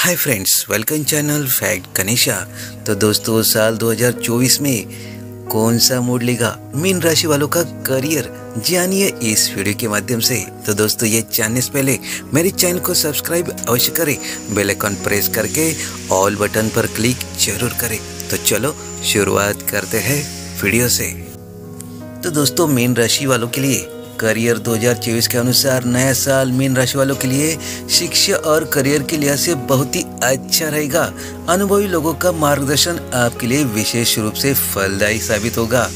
हाय friends, welcome channel fact Ganesha. तो दोस्तों, साल 2024 में कौन सा मूड लेगा मीन राशि वालों का करियर, जानिए इस वीडियो के माध्यम से। तो दोस्तों, ये जानने से पहले मेरे चैनल को सब्सक्राइब अवश्य करें, बेल आइकन प्रेस करके ऑल बटन पर क्लिक जरूर करें। तो चलो शुरुआत करते हैं वीडियो से। तो दोस्तों, मीन राशि वालों के लिए करियर 2024 के अनुसार नया साल मीन राशि वालों के लिए शिक्षा और करियर के लिहाज से बहुत ही अच्छा रहेगा। अनुभवी लोगों का मार्गदर्शन आपके लिए विशेष रूप से फलदायी साबित होगा।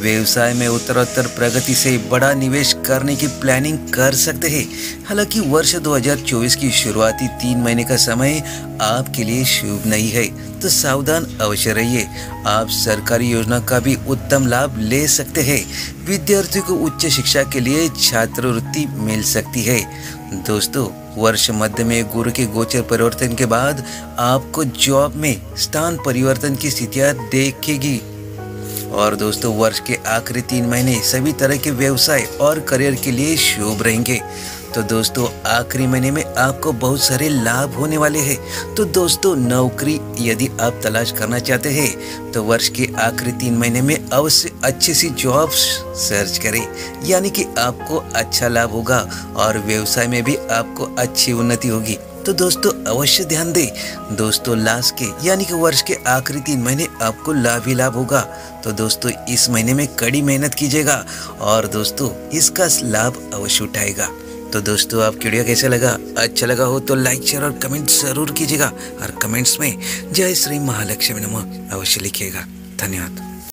व्यवसाय में उत्तरोत्तर प्रगति से बड़ा निवेश करने की प्लानिंग कर सकते हैं। हालांकि वर्ष 2024 की शुरुआती 3 महीने का समय आपके लिए शुभ नहीं है, तो सावधान अवश्य रहिए। आप सरकारी योजना का भी उत्तम लाभ ले सकते हैं। विद्यार्थियों को उच्च शिक्षा के लिए छात्रवृत्ति मिल सकती है। दोस्तों, वर्ष मध्य में गुरु के गोचर परिवर्तन के बाद आपको जॉब में स्थान परिवर्तन की स्थितियाँ देखेगी। और दोस्तों, वर्ष के आखिरी 3 महीने सभी तरह के व्यवसाय और करियर के लिए शुभ रहेंगे। तो दोस्तों, आखिरी महीने में आपको बहुत सारे लाभ होने वाले हैं। तो दोस्तों, नौकरी यदि आप तलाश करना चाहते हैं तो वर्ष के आखिरी 3 महीने में अवश्य अच्छी सी जॉब सर्च करें, यानी कि आपको अच्छा लाभ होगा और व्यवसाय में भी आपको अच्छी उन्नति होगी। तो दोस्तों, अवश्य ध्यान दें। दोस्तों, लास्ट के यानी कि वर्ष के आखिरी 3 महीने आपको लाभ ही लाभ होगा। तो दोस्तों, इस महीने में कड़ी मेहनत कीजिएगा और दोस्तों इसका लाभ अवश्य उठाएगा। तो दोस्तों, आपकी वीडियो कैसा लगा? अच्छा लगा हो तो लाइक, शेयर और कमेंट जरूर कीजिएगा और कमेंट्स में जय श्री महालक्ष्मी नमः अवश्य लिखिएगा। धन्यवाद।